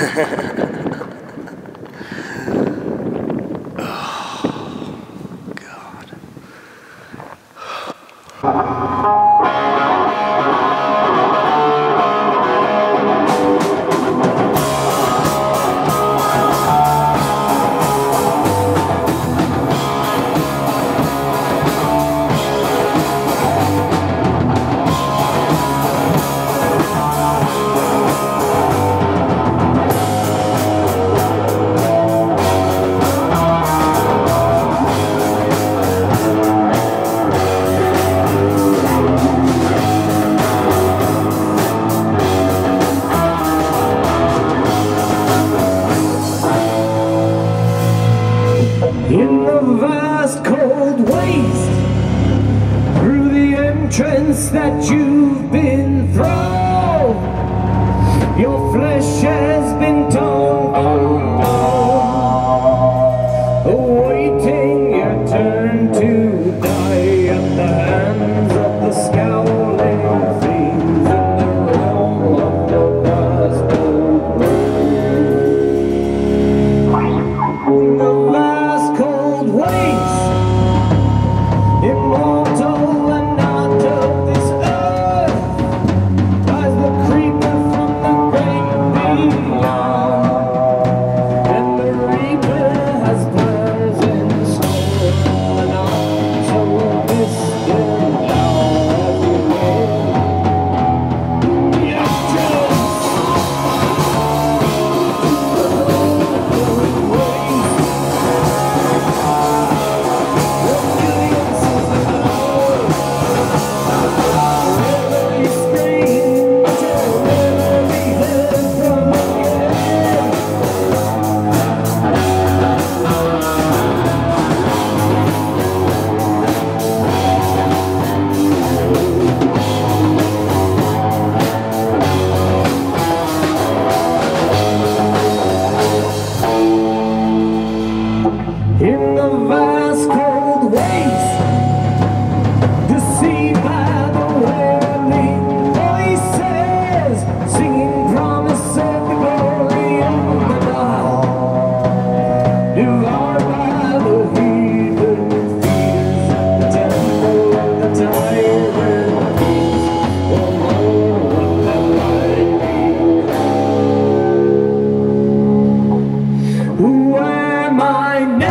Oh, God. In the vast cold waste, through the entrance that you've been thrown, your flesh has been torn, awaiting your turn to die at the hands of the scowling fiends in the realm of the vast cold waste. The vast immortal and not of this earth, lies the creeper from the great beyond, and the reaper has plans in store, and on to this good now every day. In the vast cold waste, deceived by the wailing voices, singing promise of the glory of the dawn, devoured by the heathen fears at the temple of the tyrant kings, alone with the lightning. Who am I now?